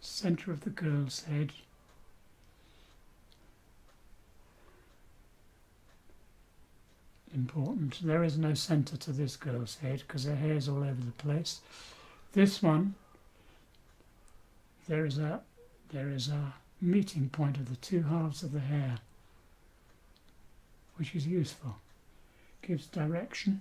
center of the girl's head, important. There is no center to this girl's head because her hair's all over the place. This one, there is a meeting point of the two halves of the hair, which is useful. Gives direction.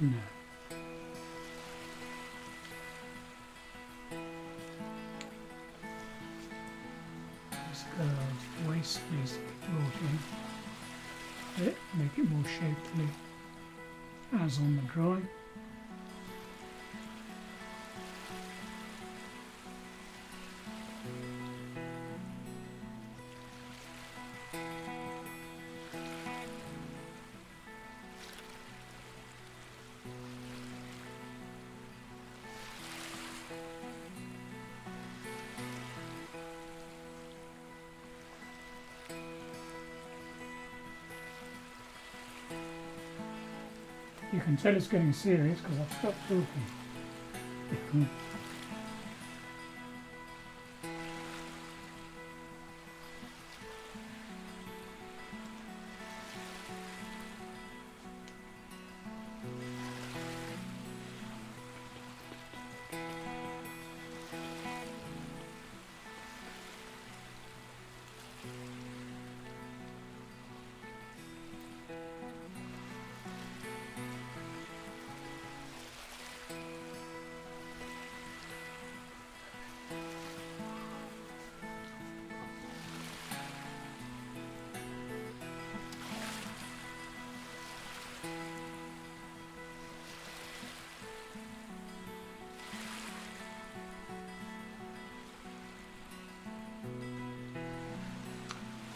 No. Just the waist is rotating a bit, make it more shapely as on the drawing. You can tell it's getting serious because I've stopped talking.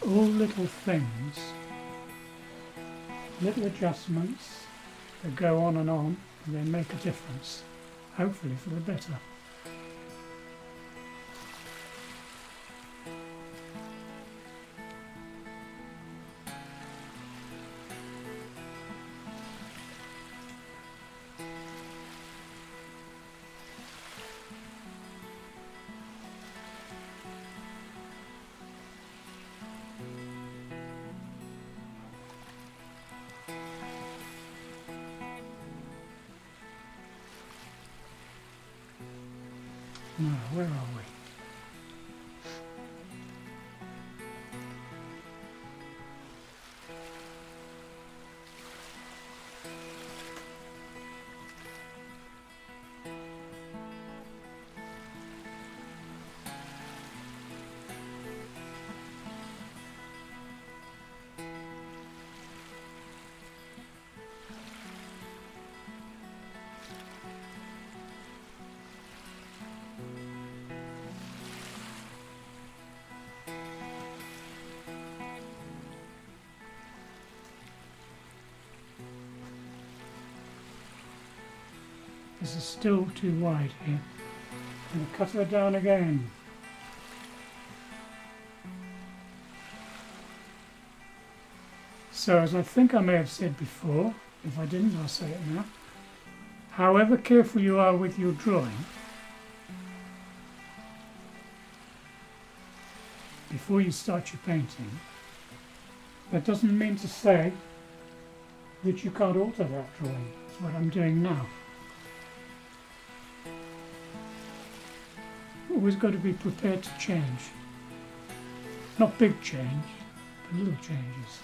All little things, little adjustments that go on and they make a difference, hopefully for the better. No, where are we? This is still too wide here. I'm going to cut her down again. So, as I think I may have said before, if I didn't, I'll say it now. However careful you are with your drawing, before you start your painting, that doesn't mean to say that you can't alter that drawing. That's what I'm doing now. Always got to be prepared to change. Not big change, but little changes.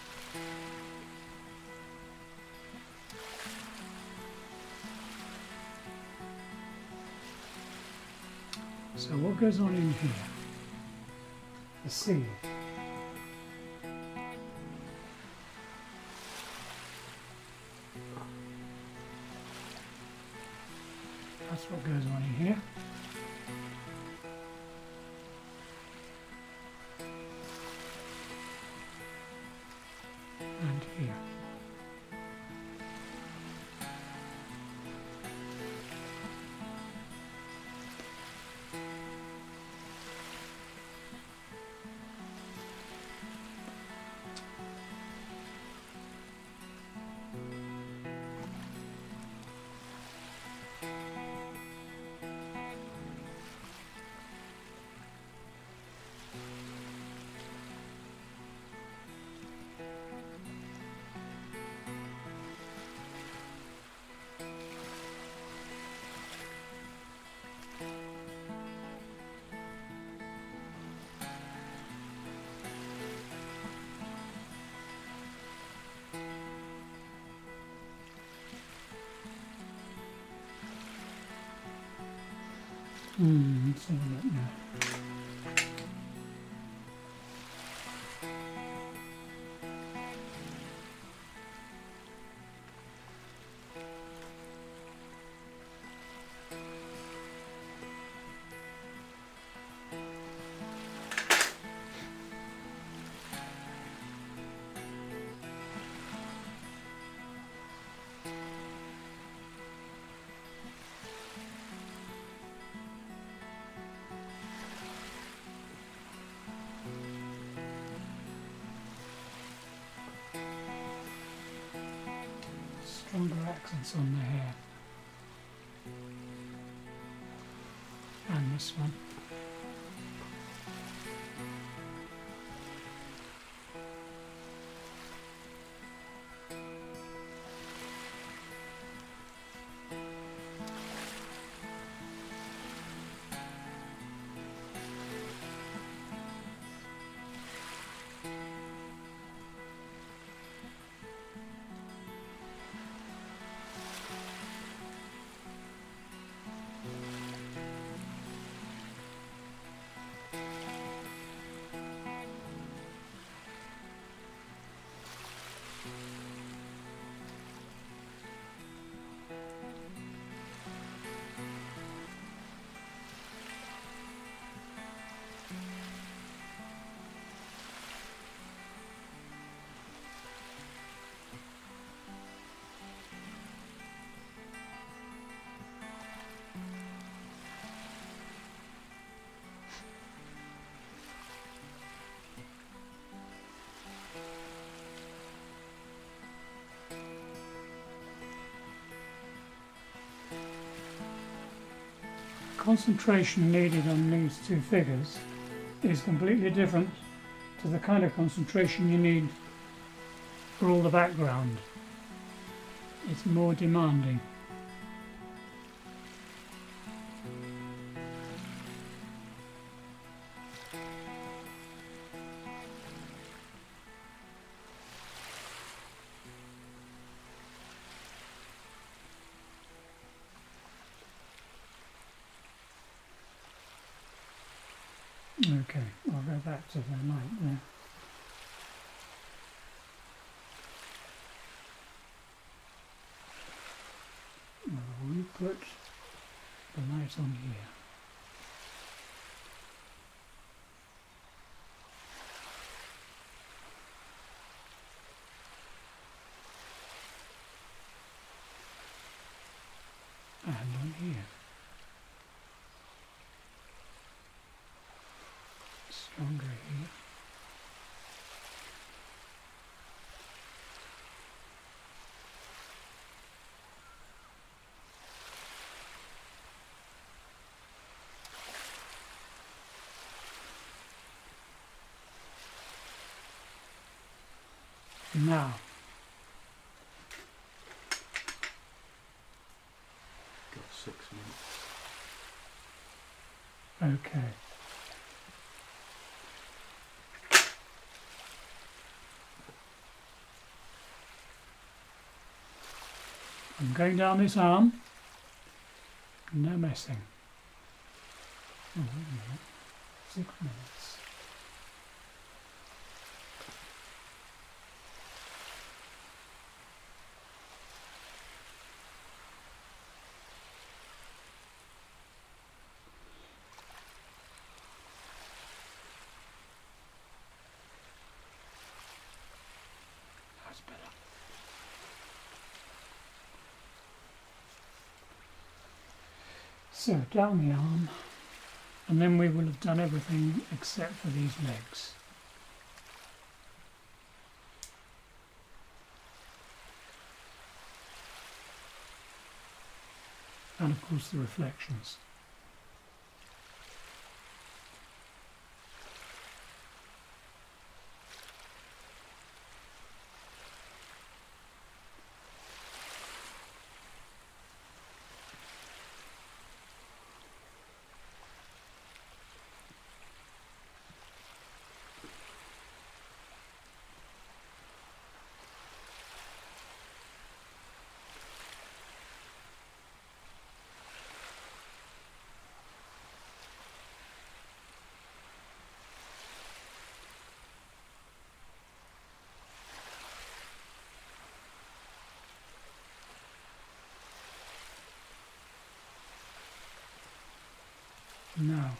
So what goes on in here? The sea. That's what goes on in here. Let's have a look now. Stronger accents on the hair, and this one. Concentration needed on these two figures is completely different to the kind of concentration you need for all the background. It's more demanding. Okay, I'll go back to the light there. I'll re-put the light on here. Now, got 6 minutes. Okay. I'm going down this arm. No messing. Oh, wait a minute. 6 minutes. So down the arm, and then we will have done everything except for these legs. And of course the reflections. Now,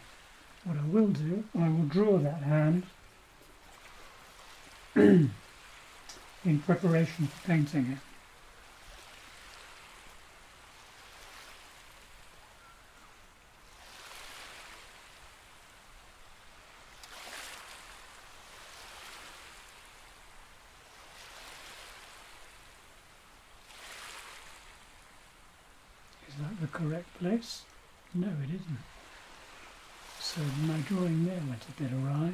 what I will do, I will draw that hand in preparation for painting it. Place? No, it isn't. So my drawing there went a bit awry.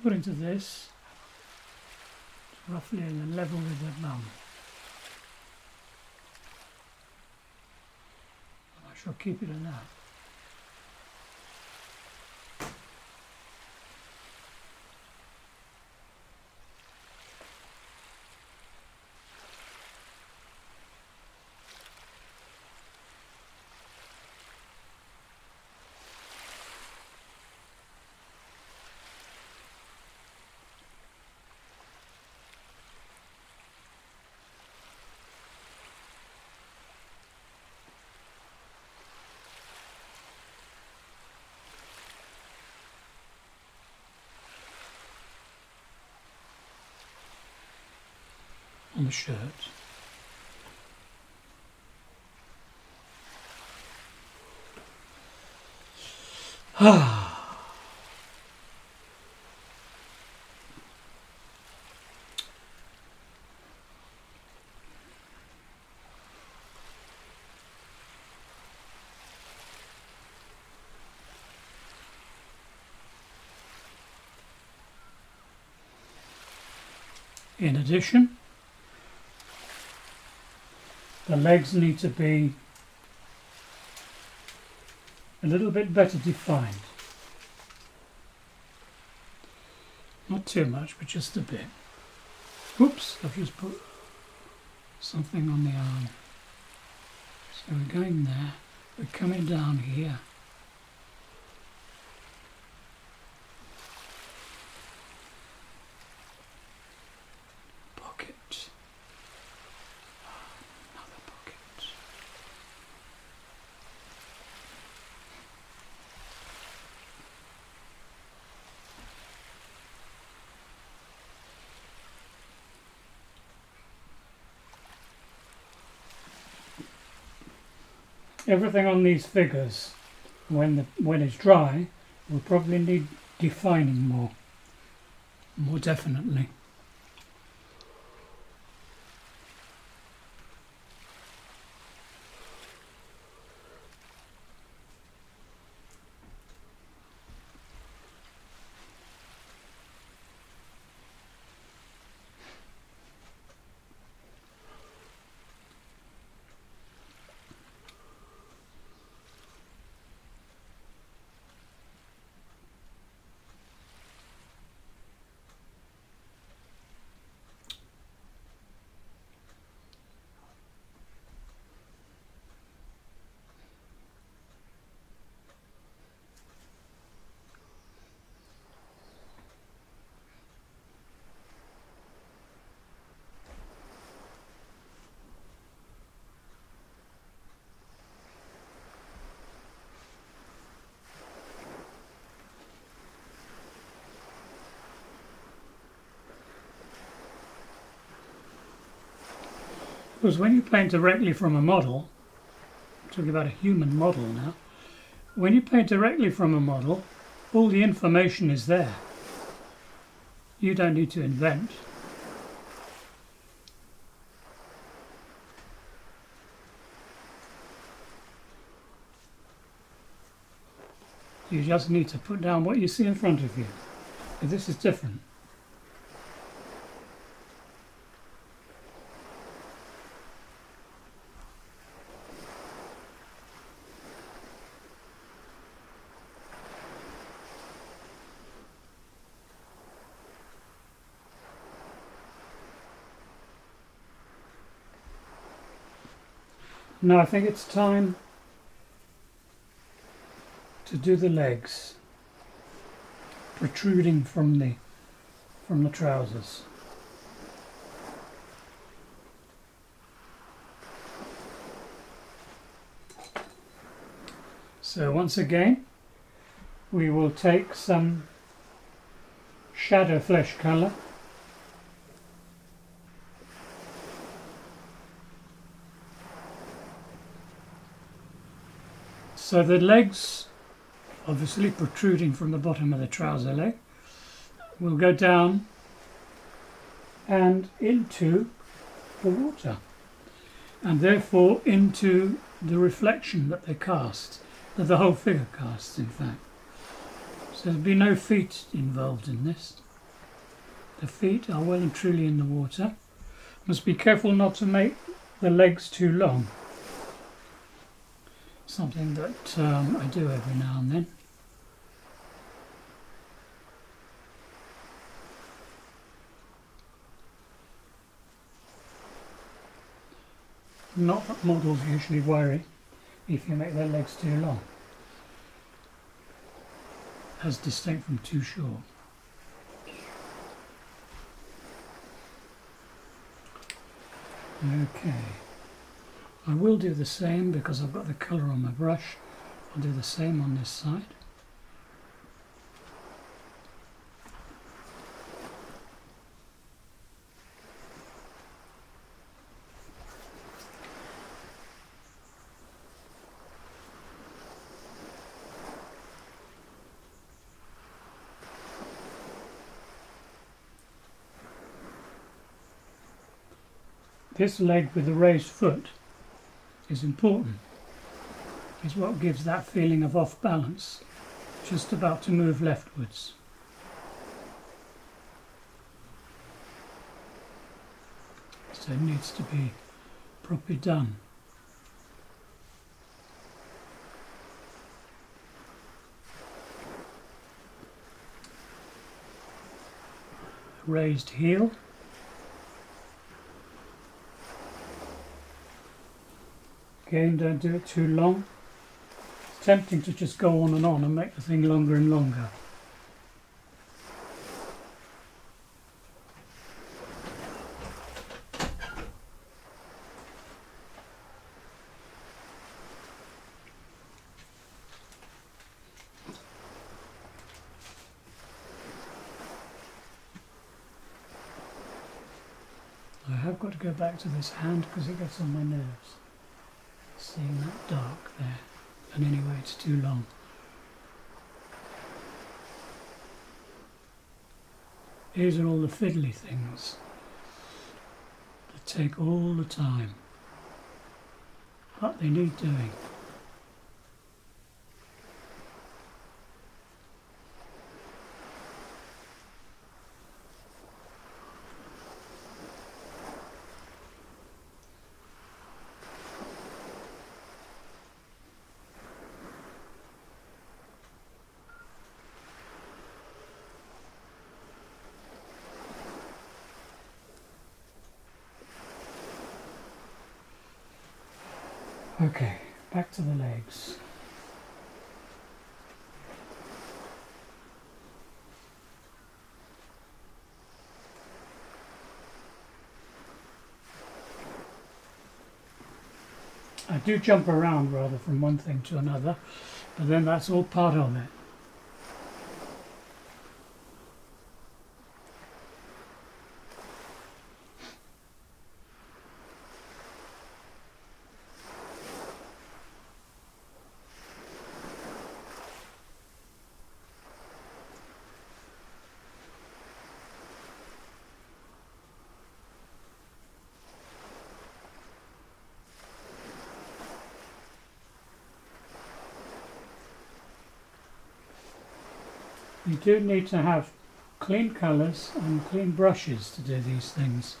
According to this, it's roughly in the level with the mum. I shall keep it at that. On the shirt. In addition, the legs need to be a little bit better defined. Not too much, but just a bit. Oops, I've just put something on the arm. So we're going there, we're coming down here. Everything on these figures, when it's dry, will probably need defining more definitely. Because when you paint directly from a model, I'm talking about a human model now, when you paint directly from a model, all the information is there. You don't need to invent. You just need to put down what you see in front of you. This is different. Now I think it's time to do the legs protruding from the trousers. So once again we will take some shadow flesh colour . So the legs, obviously protruding from the bottom of the trouser leg, will go down and into the water, and therefore into the reflection that they cast, that the whole figure casts, in fact. So there'll be no feet involved in this. The feet are well and truly in the water. Must be careful not to make the legs too long. Something that I do every now and then. Not that models usually worry if you make their legs too long, as distinct from too short. Okay. I will do the same because I've got the colour on my brush. I'll do the same on this side. This leg with the raised foot is important. It's what gives that feeling of off balance, just about to move leftwards. So it needs to be properly done. Raised heel. Again, don't do it too long. It's tempting to just go on and make the thing longer and longer. I have got to go back to this hand because it gets on my nerves. Seeing that dark there, and anyway it's too long. These are all the fiddly things that take all the time, but they need doing. Okay, back to the legs. I do jump around rather from one thing to another, but then that's all part of it. You do need to have clean colours and clean brushes to do these things.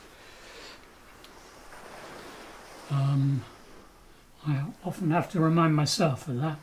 I often have to remind myself of that.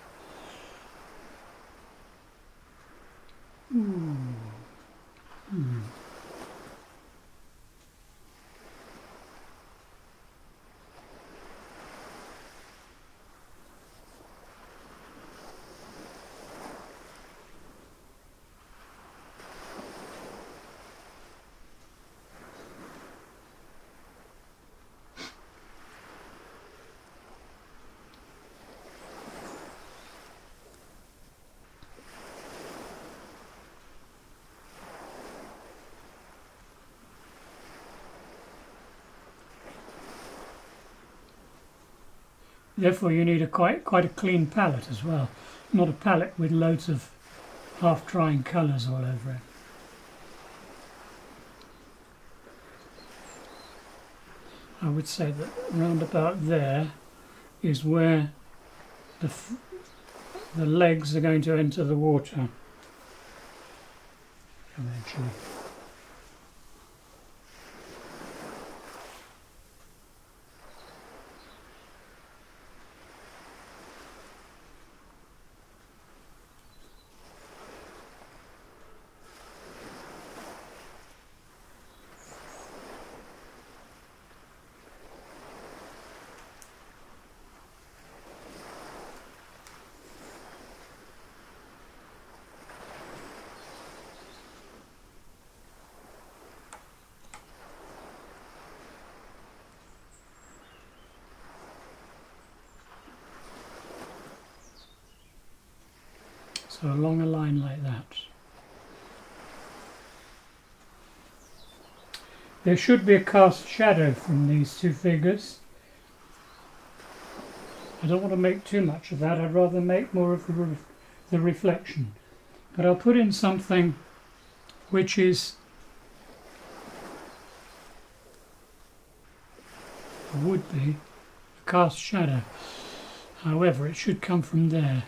Therefore you need a quite a clean palette as well, not a palette with loads of half-drying colours all over it. I would say that round about there is where the legs are going to enter the water eventually. So along a line like that. There should be a cast shadow from these two figures. I don't want to make too much of that, I'd rather make more of the reflection. But I'll put in something which is or would be a cast shadow. However, it should come from there.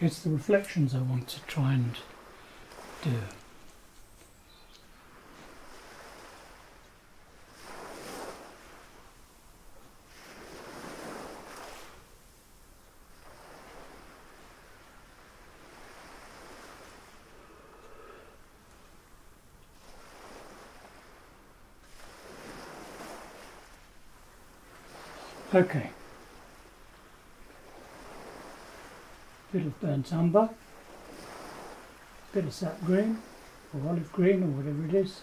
It's the reflections I want to try and do. Okay. Bit of burnt umber, bit of sap green or olive green or whatever it is.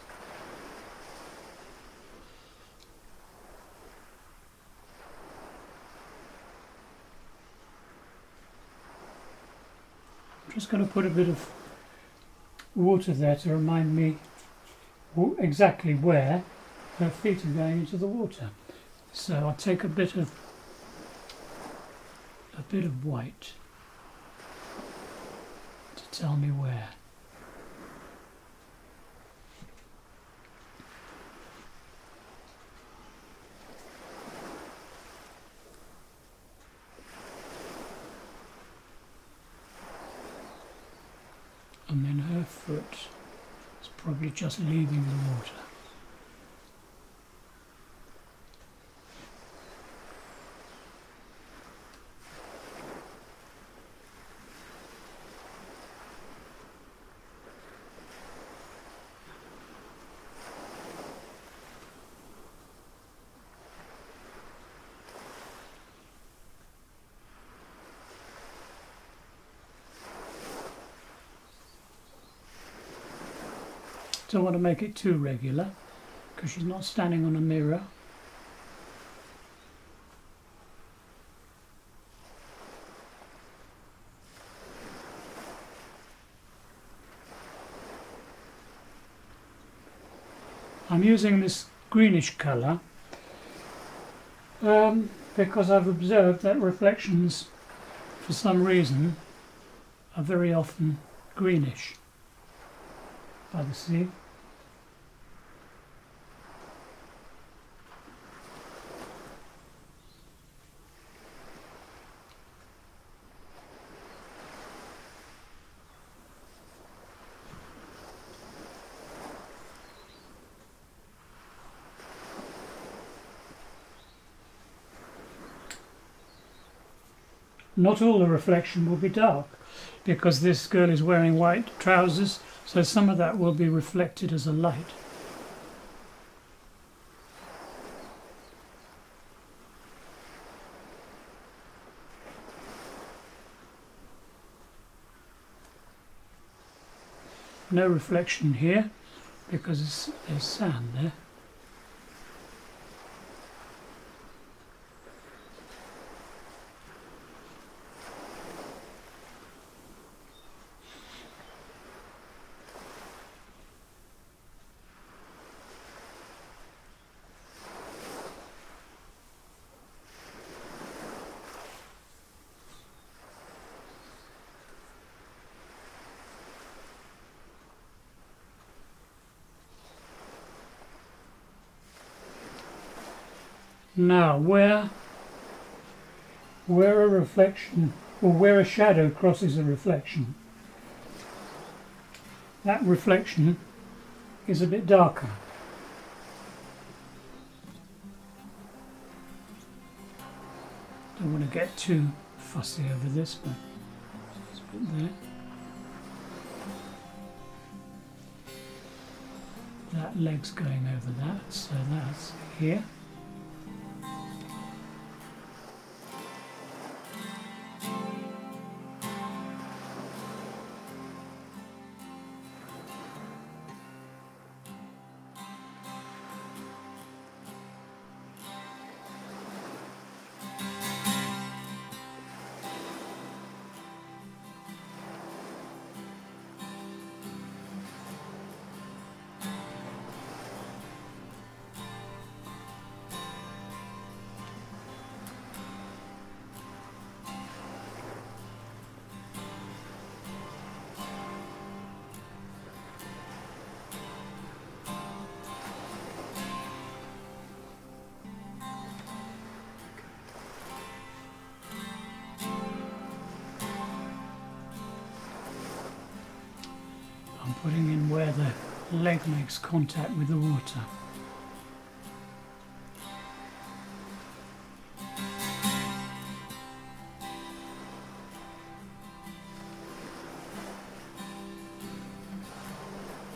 I'm just going to put a bit of water there to remind me exactly where her feet are going into the water. So I'll take a bit of white. Tell me where. And then her foot is probably just leaving the water. Don't want to make it too regular because she's not standing on a mirror. I'm using this greenish colour because I've observed that reflections, for some reason, are very often greenish by the sea. Not all the reflection will be dark, because this girl is wearing white trousers, so some of that will be reflected as a light. No reflection here, because there's sand there. Now, where a reflection, or where a shadow crosses a reflection, that reflection is a bit darker. Don't want to get too fussy over this, but just put there. That leg's going over that, so that's here. Putting in where the leg makes contact with the water.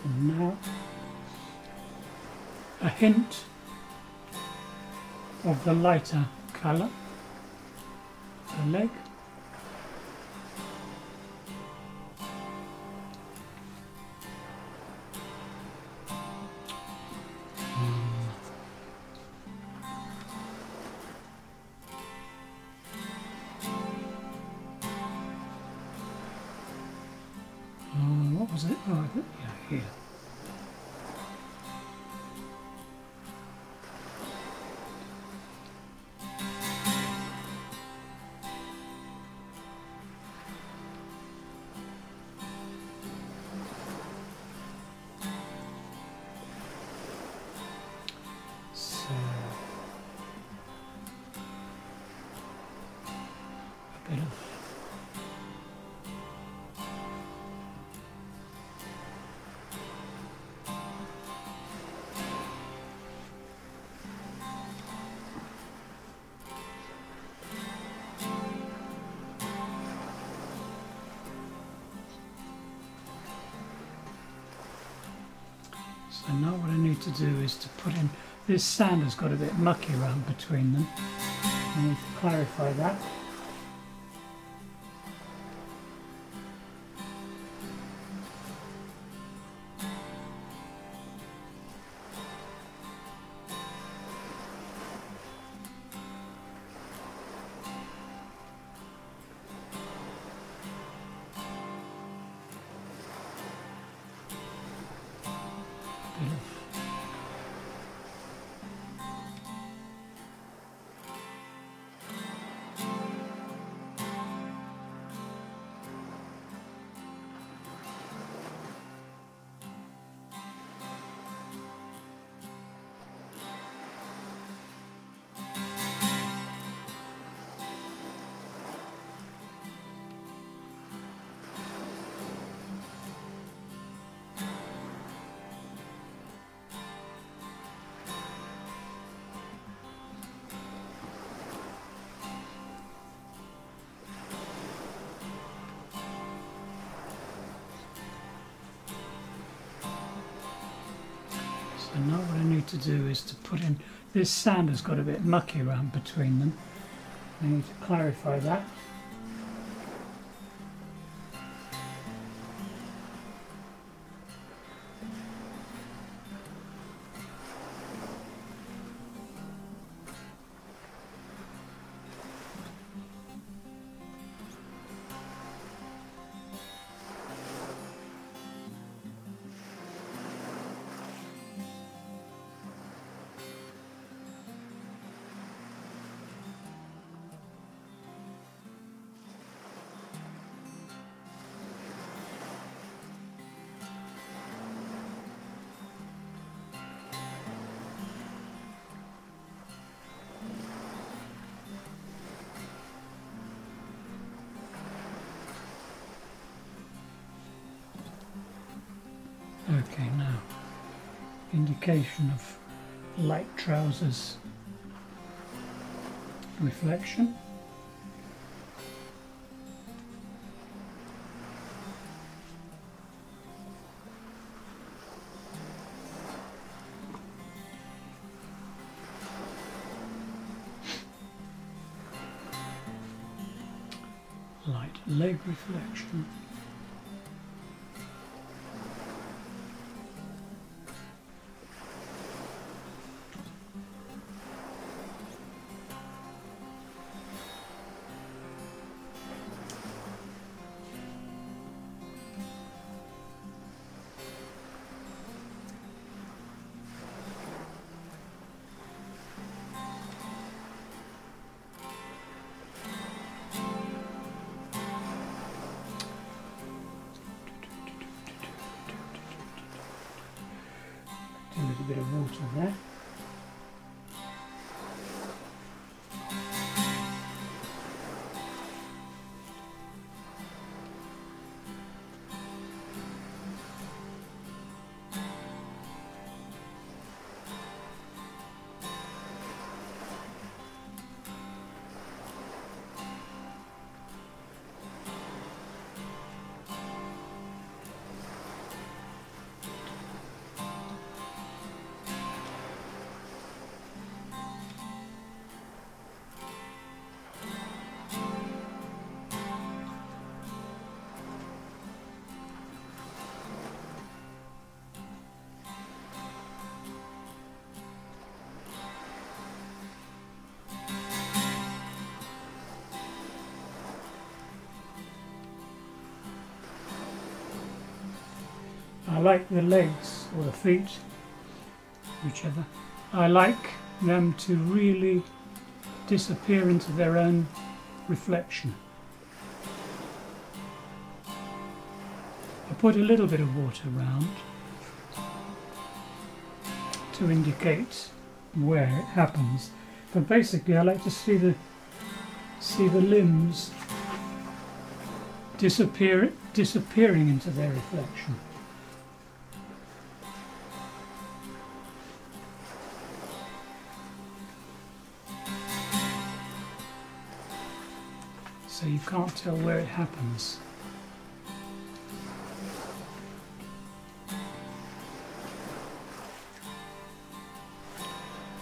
And now a hint of the lighter colour, the leg. And now what I need to do is to put in, this sand has got a bit mucky around between them. I need to clarify that. And now what I need to do is to put in, this sand has got a bit mucky around between them. I need to clarify that. Okay, now, indication of light trousers reflection. Light leg reflection. Bit of water there. I like the legs or the feet, whichever. I like them to really disappear into their own reflection. I put a little bit of water around to indicate where it happens, but basically I like to see the limbs disappearing into their reflection. So you can't tell where it happens.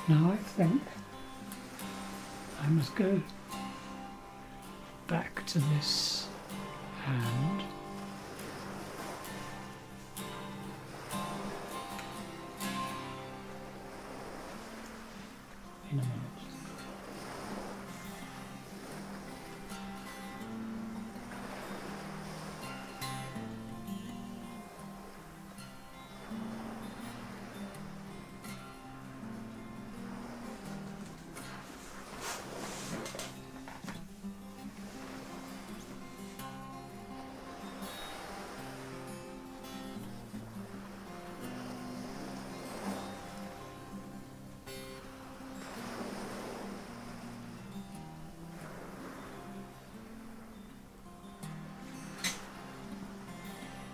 Now I think I must go back to this hand. In a minute.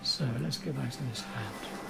So let's get back to this hand.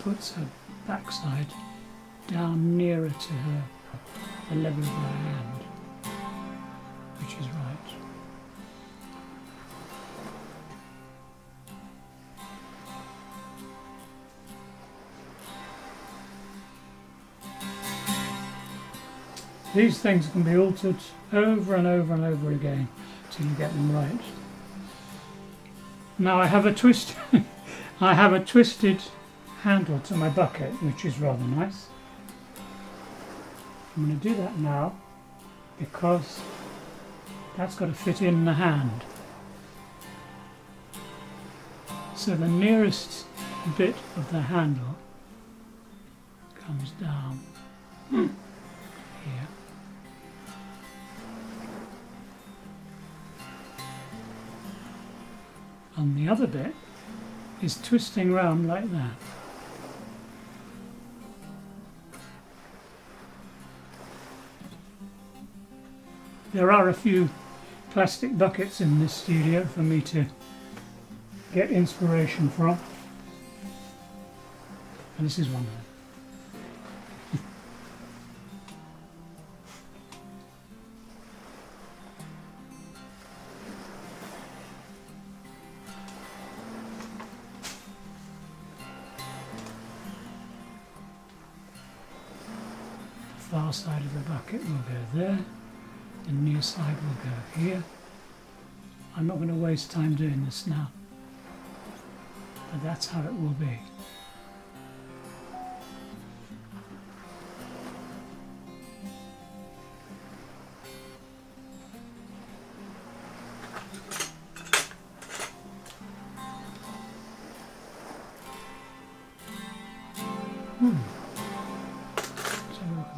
puts her backside down nearer to her, the level of her hand, which is right. These things can be altered over and over and over again till you get them right. Now I have a twist. I have a twisted handle to my bucket, which is rather nice. I'm going to do that now because that's got to fit in the hand. So the nearest bit of the handle comes down here. And the other bit is twisting round like that. There are a few plastic buckets in this studio for me to get inspiration from, and this is one of them. The far side of the bucket will go there, the near side will go here. I'm not going to waste time doing this now, but that's how it will be.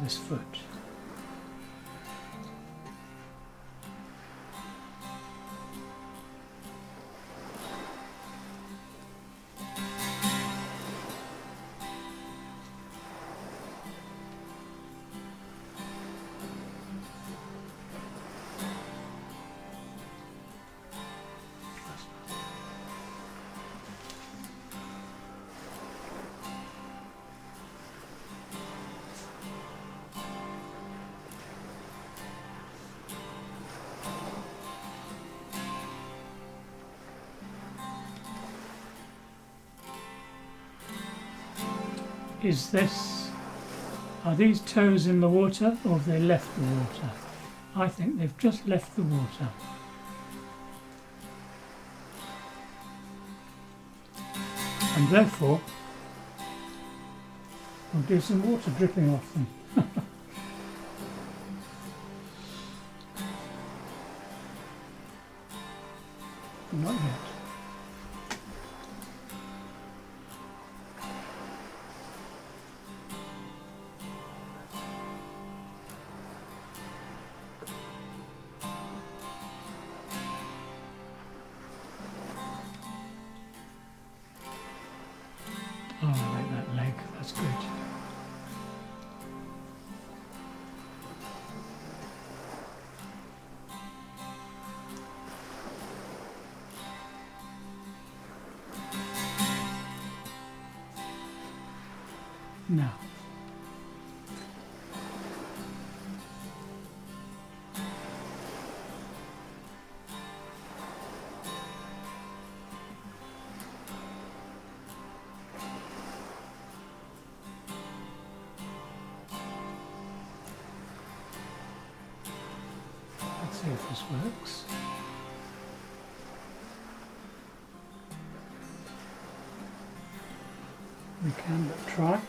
This foot. Is this, are these toes in the water, or have they left the water? I think they've just left the water. And therefore, we'll do some water dripping off them. Not yet. Oh, I like that leg, that's good. Now, see if this works. We can but try.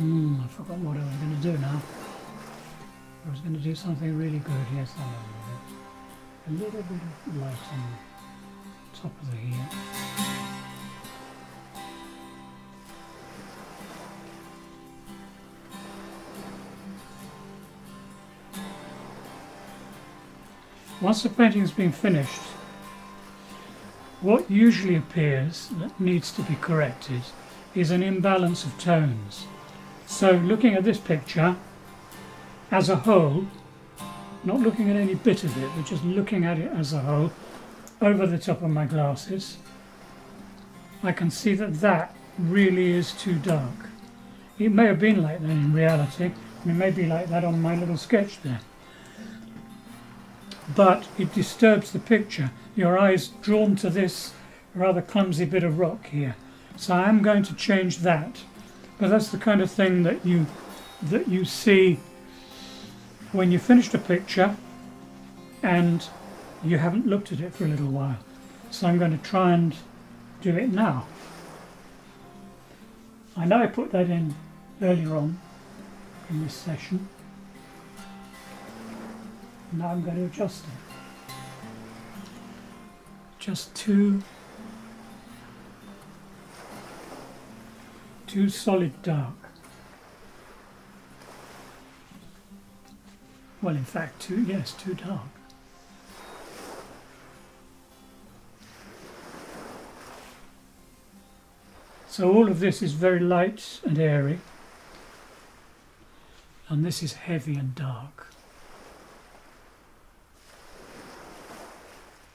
I forgot what I was going to do now. I was going to do something really good. Yes, I know. A little bit of light on the top of the hair. Once the painting's been finished, what usually appears that needs to be corrected is an imbalance of tones. So looking at this picture as a whole, not looking at any bit of it, but just looking at it as a whole, over the top of my glasses, I can see that that really is too dark. It may have been like that in reality, and it may be like that on my little sketch there. But it disturbs the picture. Your eye's drawn to this rather clumsy bit of rock here. So I am going to change that. But that's the kind of thing that you see when you finished a picture and you haven't looked at it for a little while. So I'm going to try and do it now. I know I put that in earlier on in this session. Now I'm going to adjust it. Just too solid dark. Well, in fact, too dark. So all of this is very light and airy, and this is heavy and dark.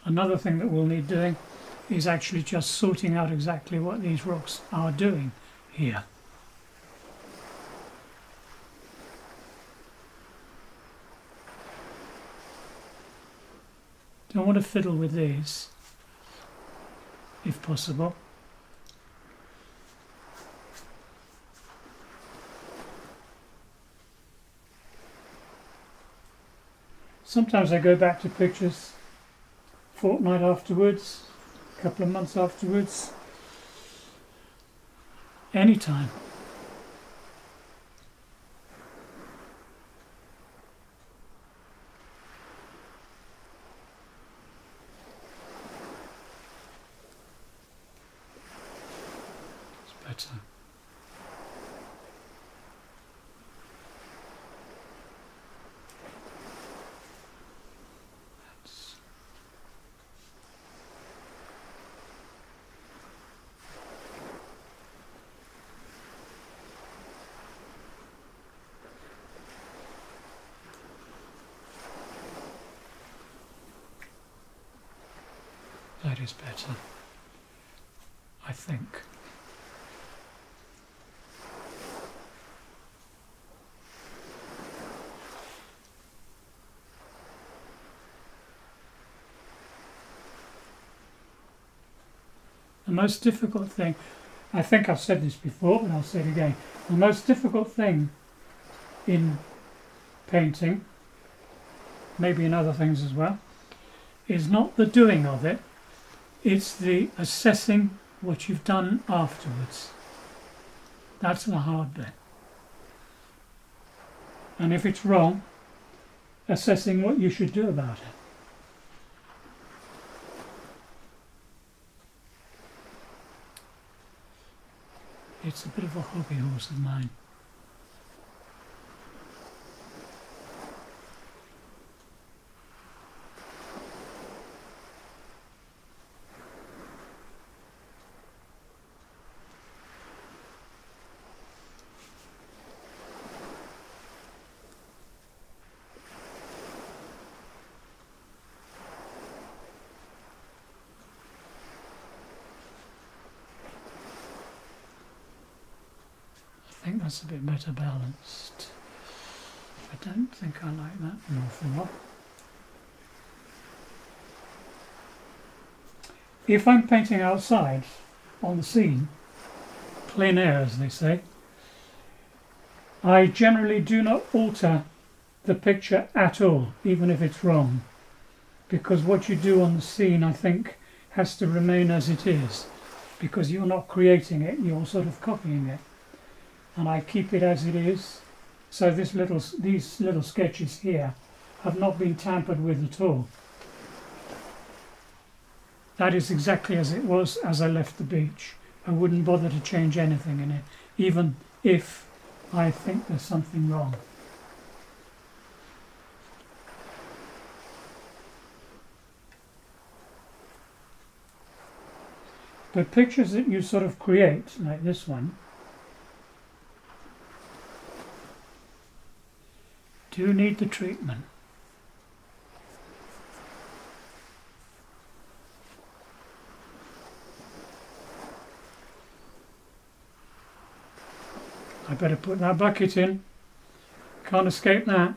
Another thing that we'll need doing is actually just sorting out exactly what these rocks are doing here. Don't want to fiddle with these, if possible. Sometimes I go back to pictures fortnight afterwards, a couple of months afterwards, anytime. It's better. That is better, I think. The most difficult thing, I think I've said this before, but I'll say it again. The most difficult thing in painting, maybe in other things as well, is not the doing of it. It's the assessing what you've done afterwards. That's the hard bit. And if it's wrong, assessing what you should do about it. It's a bit of a hobby horse of mine. I think that's a bit better balanced. I don't think I like that an awful lot. If I'm painting outside on the scene, plein air as they say, I generally do not alter the picture at all, even if it's wrong, because what you do on the scene, I think, has to remain as it is, because you're not creating it, you're sort of copying it. and I keep it as it is. So these little sketches here have not been tampered with at all. That is exactly as it was as I left the beach. I wouldn't bother to change anything in it, even if I think there's something wrong. The pictures that you sort of create, like this one, do need the treatment. I better put that bucket in. Can't escape that.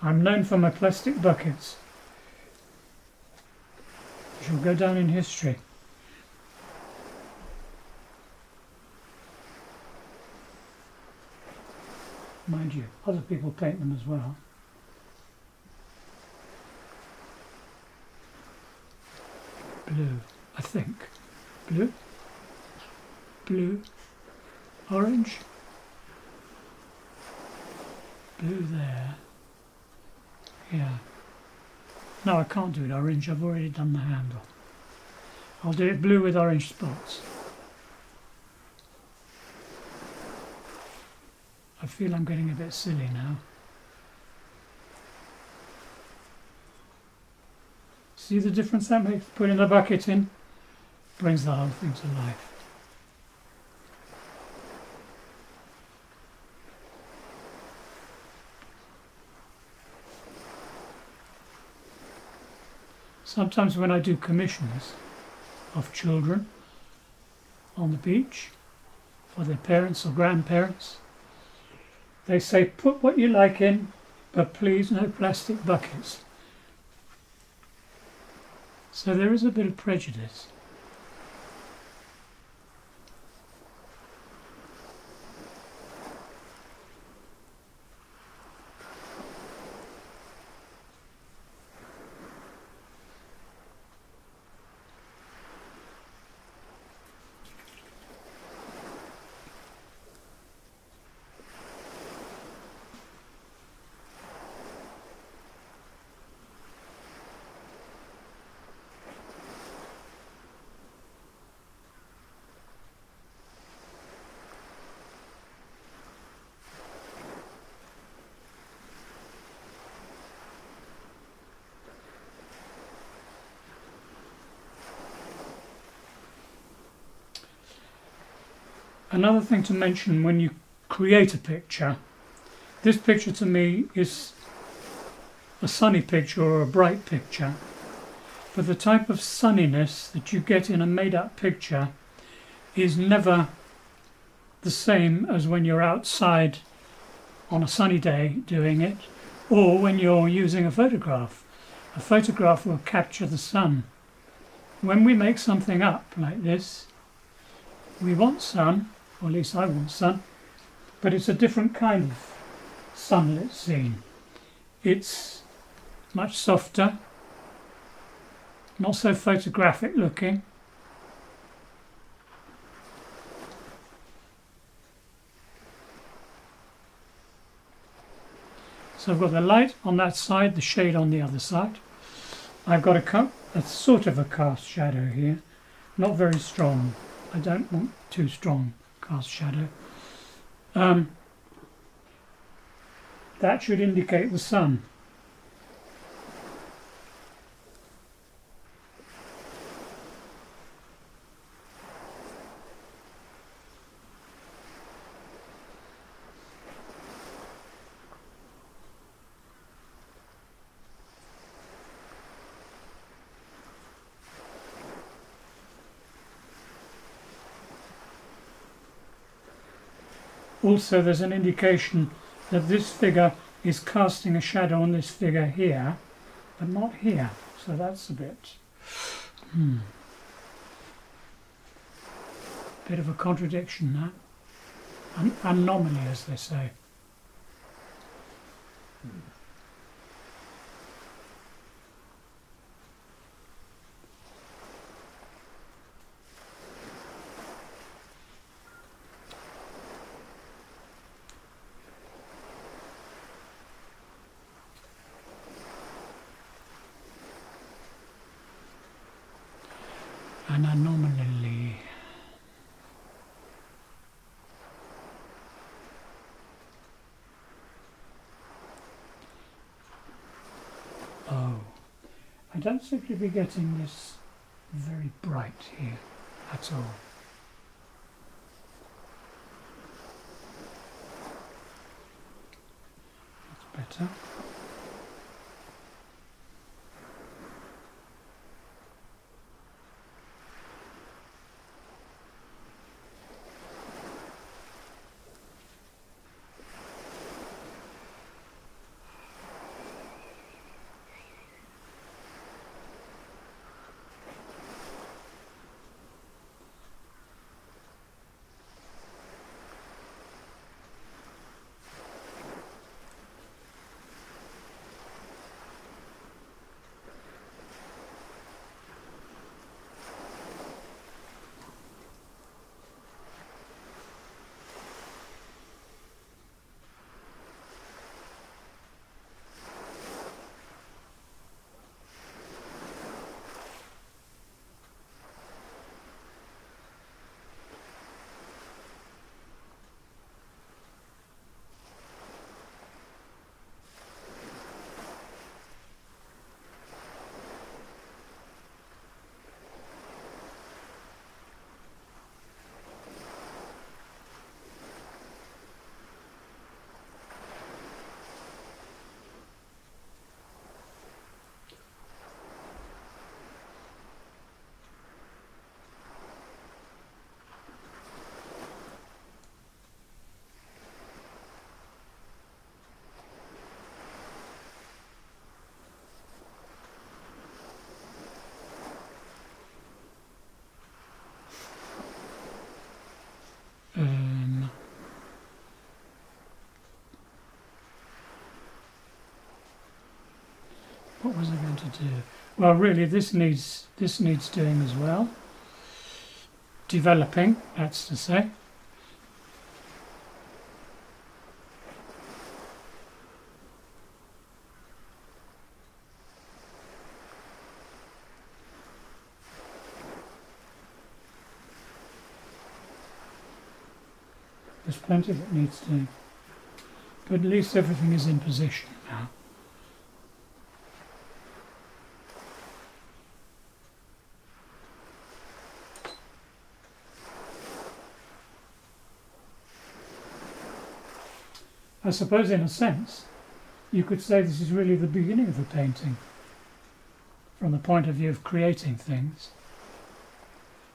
I'm known for my plastic buckets. Shall go down in history. Mind you, other people paint them as well. Blue, I think. Blue. Blue, orange, blue there, yeah, no I can't do it orange, I've already done the handle. I'll do it blue with orange spots. I feel I'm getting a bit silly now. See the difference that makes? Putting the bucket in brings the whole thing to life. Sometimes when I do commissions of children on the beach for their parents or grandparents, they say put what you like in, but please no plastic buckets. So there is a bit of prejudice. Another thing to mention when you create a picture, this picture to me is a sunny picture or a bright picture, but the type of sunniness that you get in a made-up picture is never the same as when you're outside on a sunny day doing it, or when you're using a photograph. A photograph will capture the sun. When we make something up like this, we want sun, or at least I want sun, but it's a different kind of sunlit scene. It's much softer, not so photographic looking. So I've got the light on that side, the shade on the other side. I've got a sort of a cast shadow here, not very strong. I don't want too strong cast shadow. That should indicate the sun. Also, there's an indication that this figure is casting a shadow on this figure here, but not here. So that's a bit, bit of a contradiction, that. An anomaly, as they say. an anomaly. Oh, I don't seem to be getting this very bright here at all. That's better. What was I going to do? Well, really, this needs doing as well. Developing, that's to say. There's plenty that needs doing, but at least everything is in position now. I suppose, in a sense, you could say this is really the beginning of the painting from the point of view of creating things,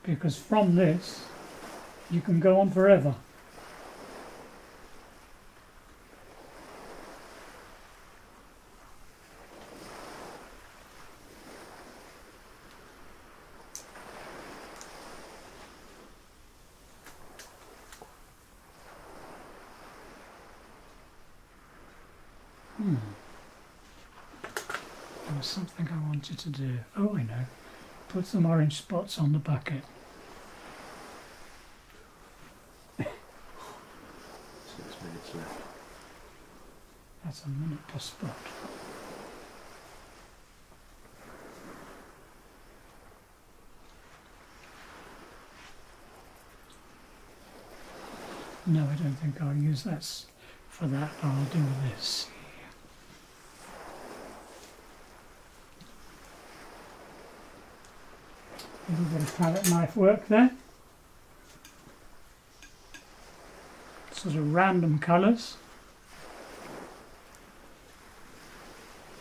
because from this you can go on forever. There was something I wanted to do. Oh, I know. Put some orange spots on the bucket. Left. That's a minute per spot. No, I don't think I'll use that for that. I'll do this. A little bit of palette knife work there. Sort of random colours.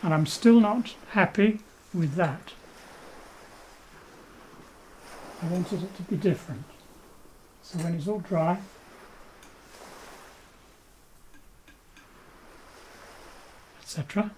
And I'm still not happy with that. I wanted it to be different. So when it's all dry, etc.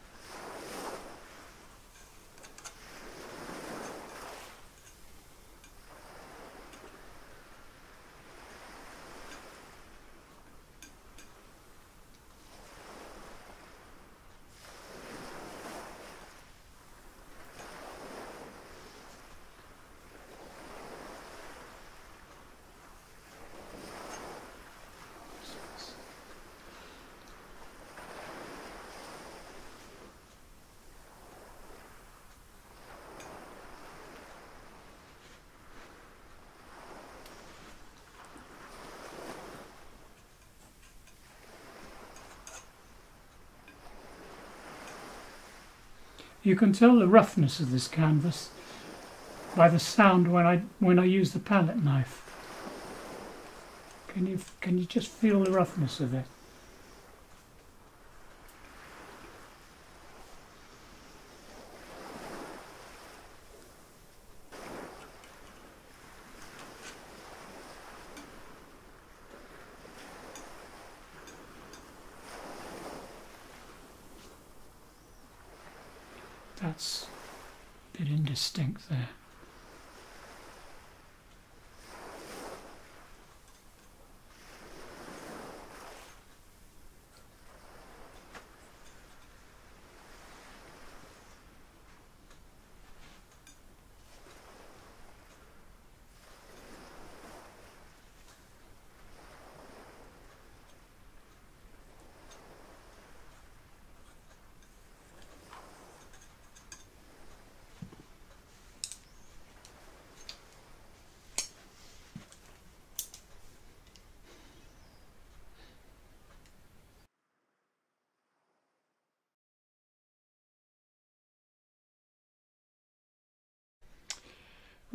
You can tell the roughness of this canvas by the sound when I use the palette knife. Can you just feel the roughness of it? That's a bit indistinct there.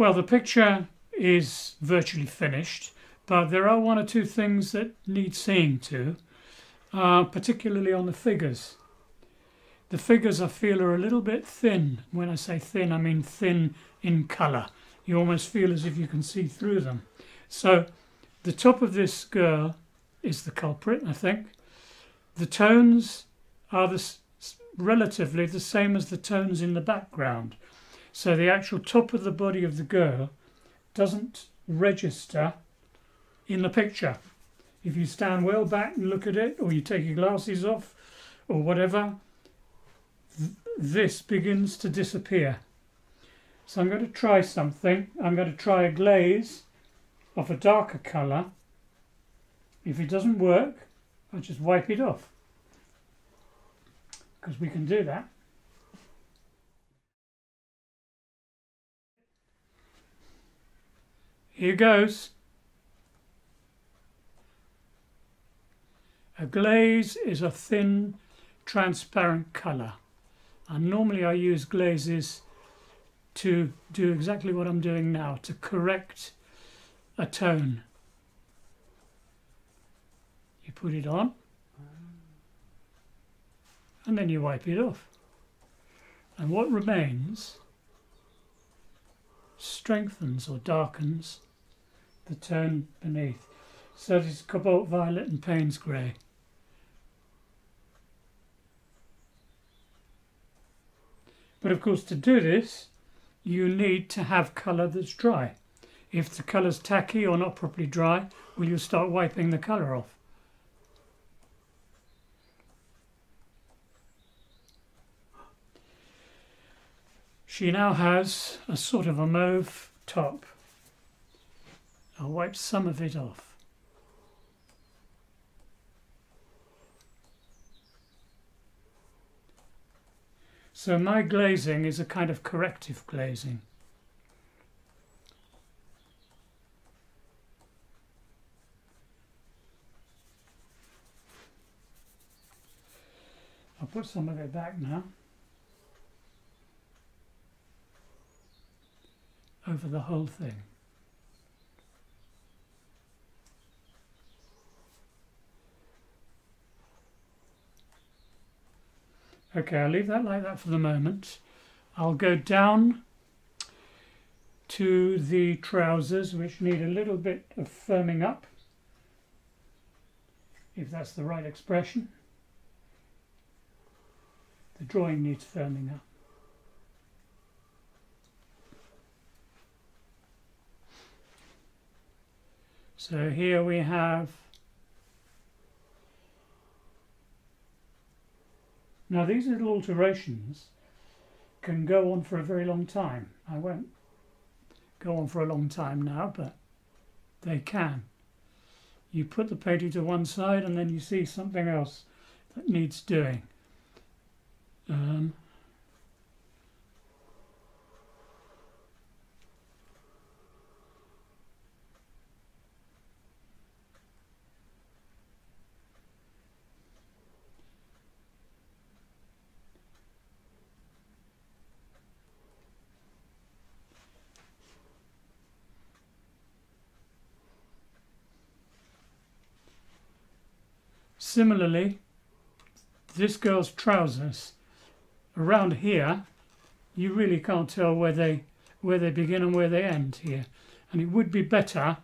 Well, the picture is virtually finished, but there are one or two things that need seeing to, particularly on the figures. The figures, I feel, are a little bit thin. When I say thin, I mean thin in colour. You almost feel as if you can see through them. So the top of this girl is the culprit, I think. The tones are relatively the same as the tones in the background. So the actual top of the body of the girl doesn't register in the picture. If you stand well back and look at it, or you take your glasses off, or whatever, this begins to disappear. So I'm going to try something. I'm going to try a glaze of a darker colour. If it doesn't work, I'll just wipe it off, because we can do that. Here goes. A glaze is a thin, transparent colour. And normally I use glazes to do exactly what I'm doing now, to correct a tone. You put it on, and then you wipe it off. And what remains strengthens or darkens the tone beneath. So this is cobalt violet and Payne's grey. But of course, to do this, you need to have colour that's dry. If the colour's tacky or not properly dry, well, you'll start wiping the colour off. She now has a sort of a mauve top. I'll wipe some of it off. So my glazing is a kind of corrective glazing. I'll put some of it back now, over the whole thing. Okay, I'll leave that like that for the moment. I'll go down to the trousers, which need a little bit of firming up, if that's the right expression. The drawing needs firming up. So here we have, now these little alterations can go on for a very long time. I won't go on for a long time now, but they can. You put the painting to one side and then you see something else that needs doing. Similarly, this girl's trousers around here, you really can't tell where they begin and where they end here. And it would be better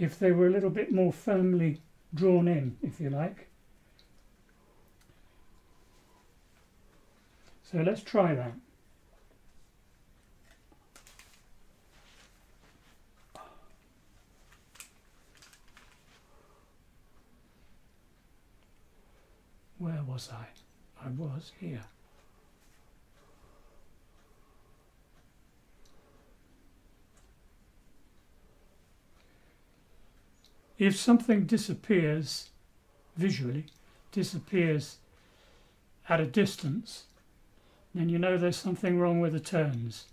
if they were a little bit more firmly drawn in, if you like. So let's try that. Where was I? I was here. If something disappears, visually, disappears at a distance, then you know there's something wrong with the tones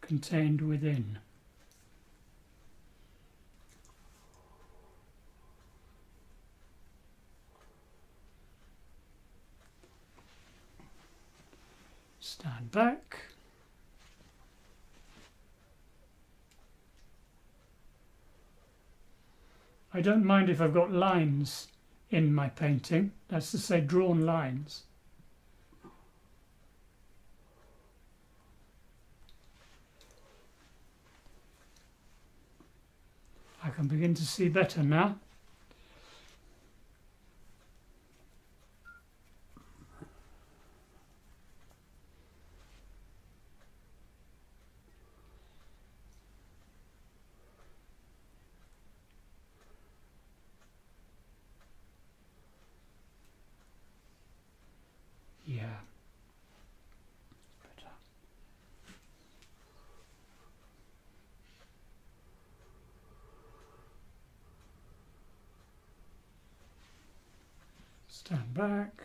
contained within. Stand back. I don't mind if I've got lines in my painting, that's to say drawn lines. I can begin to see better now. Stand back.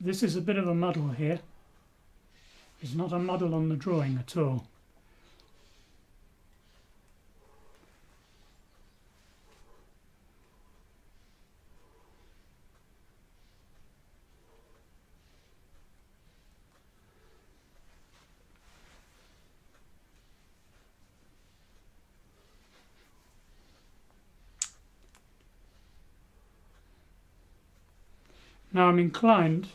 This is a bit of a muddle here. It's not a muddle on the drawing at all. Now I'm inclined,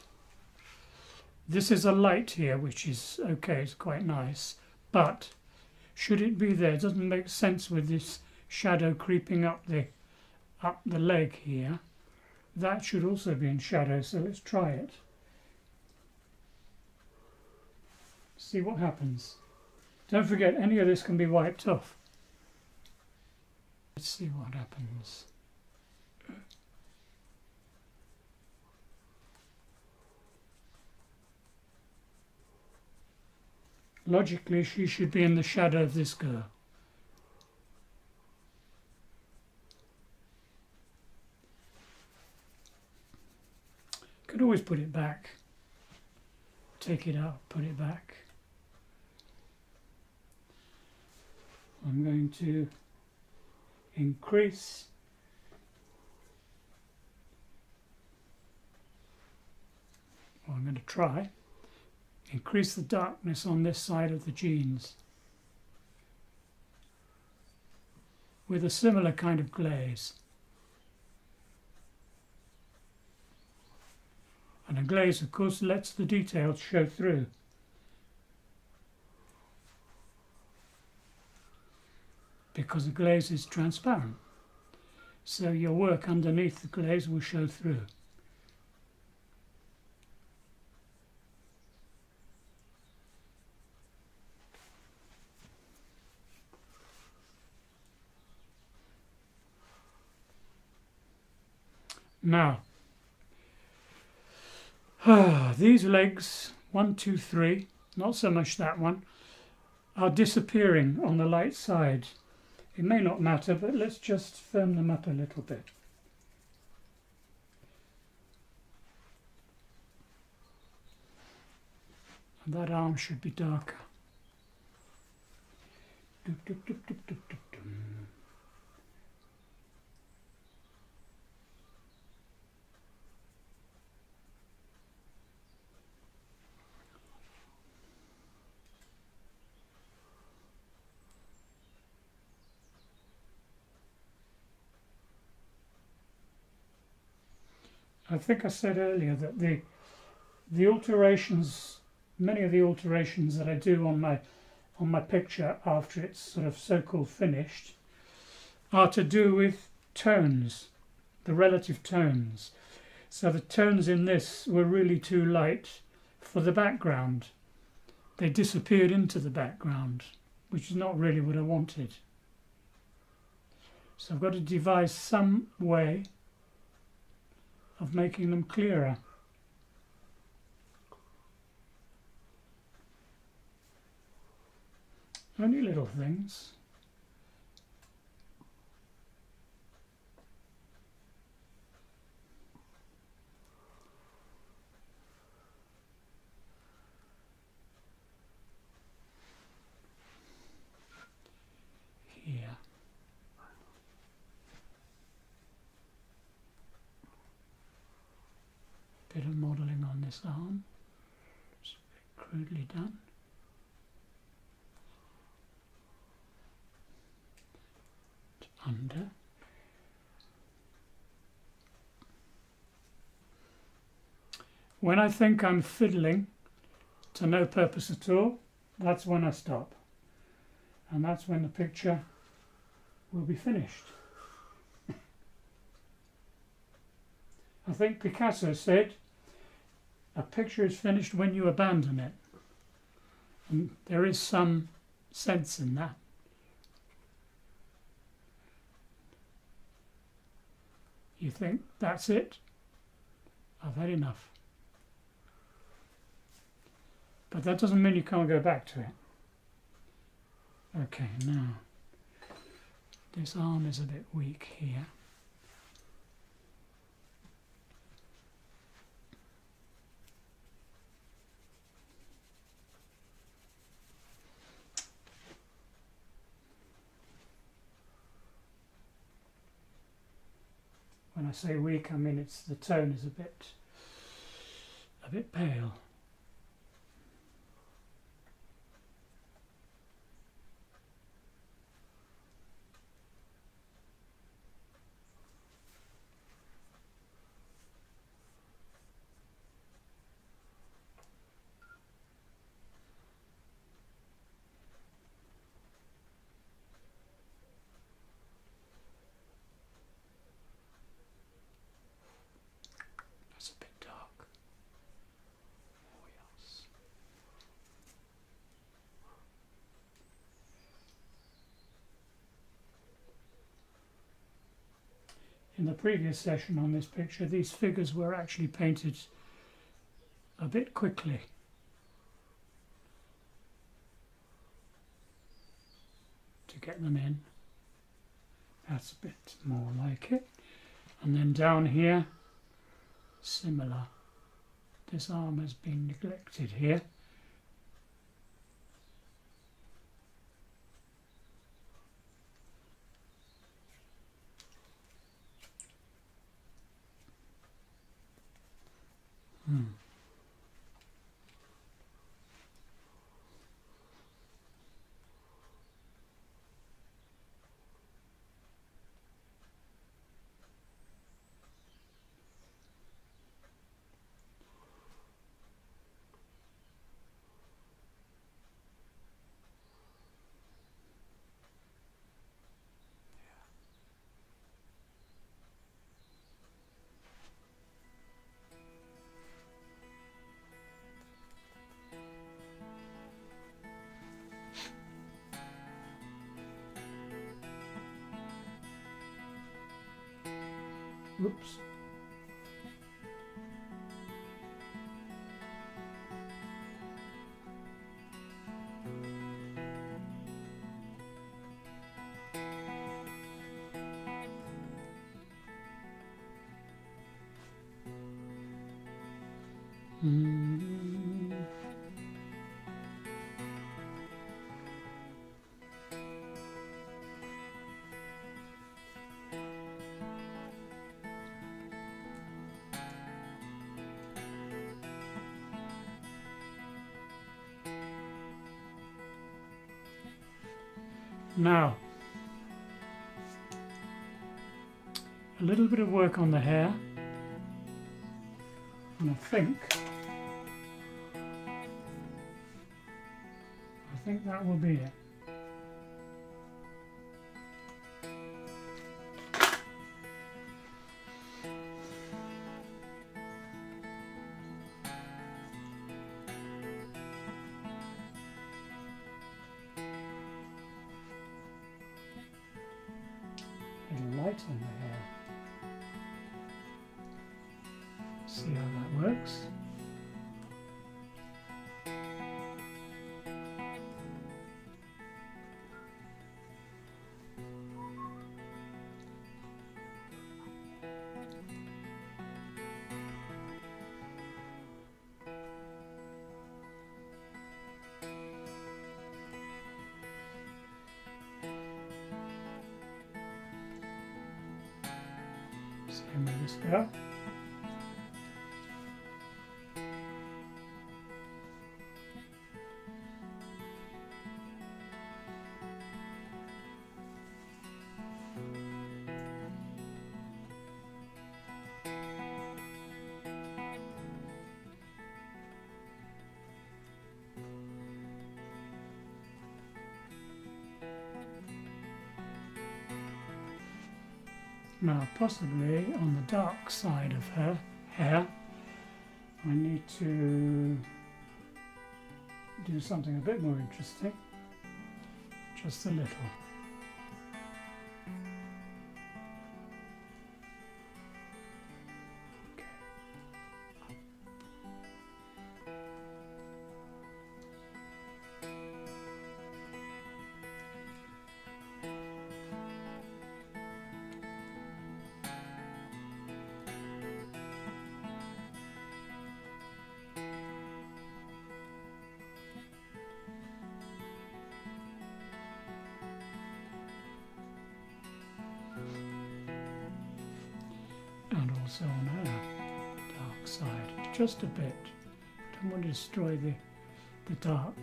this is a light here, which is okay, it's quite nice, but should it be there? It doesn't make sense with this shadow creeping up the leg here. That should also be in shadow, so let's try it. See what happens. Don't forget, any of this can be wiped off. Let's see what happens. Logically, she should be in the shadow of this girl. Could always put it back. Take it out, put it back. I'm going to increase. Well, I'm going to try. Increase the darkness on this side of the jeans with a similar kind of glaze. And a glaze, of course, lets the details show through. Because a glaze is transparent. So your work underneath the glaze will show through. Now, these legs, 1, 2, 3, not so much that one, are disappearing on the light side. It may not matter, but let's just firm them up a little bit. And that arm should be darker. Doop, doop, doop, doop, doop, doop, doop. I think I said earlier that the alterations, many of the alterations that I do on my picture after it's sort of so-called finished, are to do with tones, the relative tones. So the tones in this were really too light for the background. They disappeared into the background, which is not really what I wanted. So I've got to devise some way of making them clearer. Only little things. Bit of modelling on this arm, it's a bit crudely done. It's under. When I think I'm fiddling to no purpose at all, that's when I stop. And that's when the picture will be finished. I think Picasso said, "A picture is finished when you abandon it." And there is some sense in that. You think, that's it? I've had enough. But that doesn't mean you can't go back to it. Okay, now, this arm is a bit weak here. When I say weak, I mean it's the tone is a bit pale. In the previous session on this picture, these figures were actually painted a bit quickly. To get them in. That's a bit more like it. And then down here, similar. This arm has been neglected here. Oops. Now, a little bit of work on the hair, and I think that will be it. Light on the hair. See how that works. And we'll just go. Now, possibly on the dark side of her hair, I need to do something a bit more interesting, just a little. Also on her dark side, just a bit. I don't want to destroy the dark.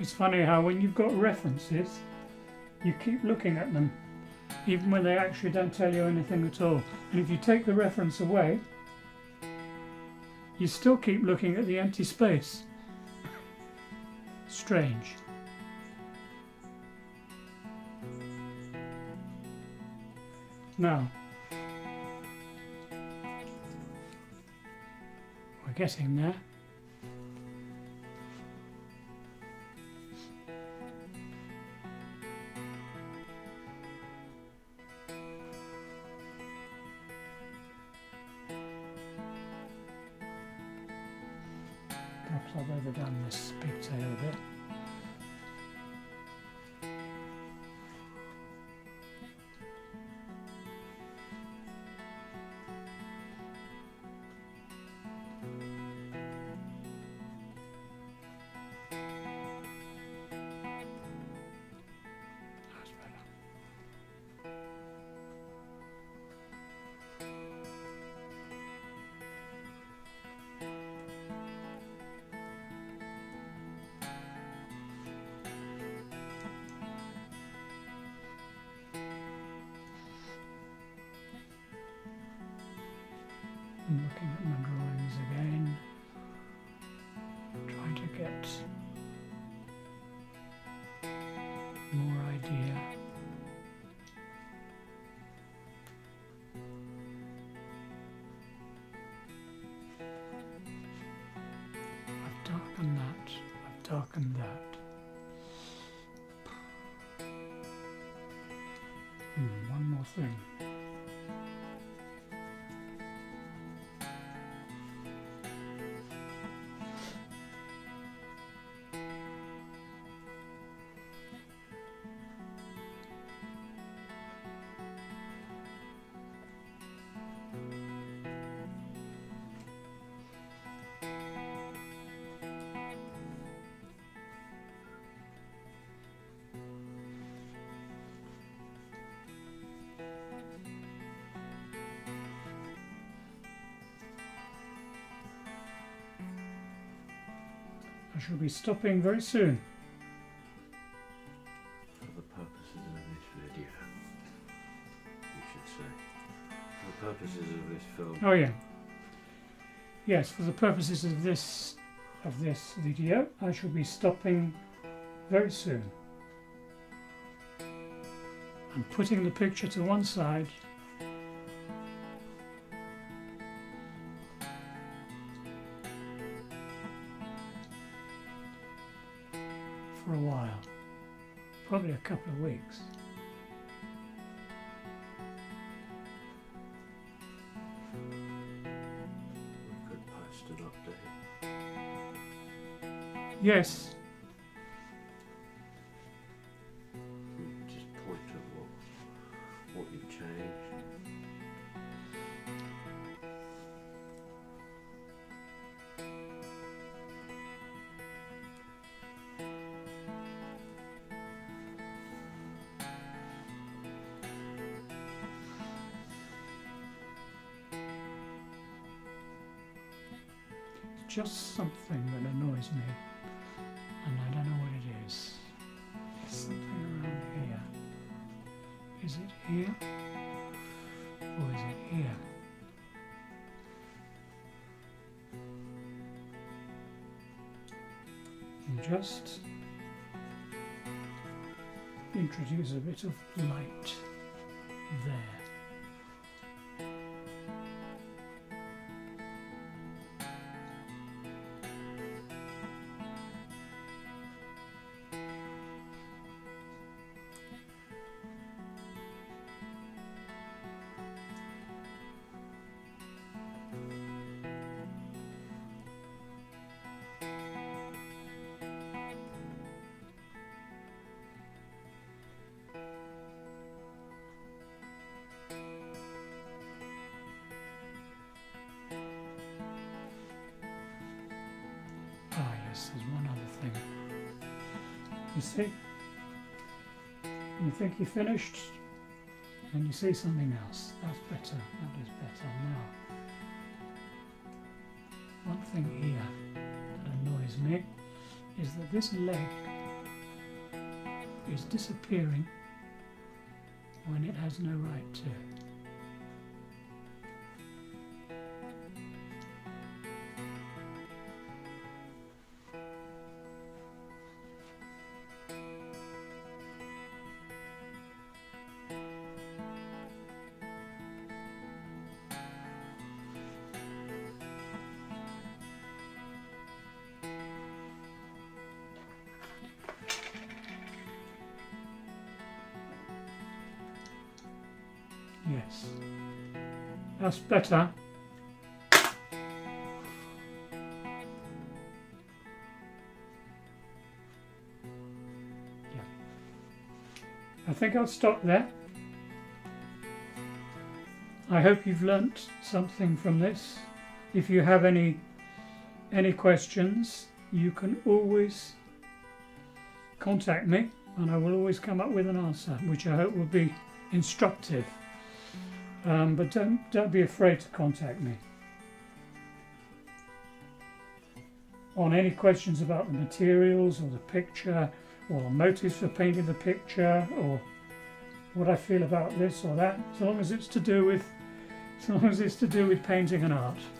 It's funny how when you've got references, you keep looking at them, even when they actually don't tell you anything at all. And if you take the reference away, you still keep looking at the empty space. Strange. Now, we're getting there. Perhaps I've overdone this pigtail a bit. I'm looking at my drawings again, trying to get more idea. I've darkened that, I've darkened that. One more thing. I shall be stopping very soon. purposes of this film. Oh yeah. Yes, for the purposes of this video, I shall be stopping very soon. I'm putting the picture to one side. For a while, probably a couple of weeks. We could post an update. Yes. Just point to what you've changed. Just something that annoys me, and I don't know what it is. It's something around here. Is it here? Or is it here? And just introduce a bit of light there. There's one other thing. You see, you think you finished, and you see something else. That's better. That is better now. One thing here that annoys me is that this leg is disappearing when it has no right to. Yes, that's better. Yeah. I think I'll stop there. I hope you've learnt something from this. If you have any questions, you can always contact me, and I will always come up with an answer, which I hope will be instructive. But don't be afraid to contact me on any questions about the materials or the picture or the motives for painting the picture or what I feel about this or that, as long as it's to do with painting and art.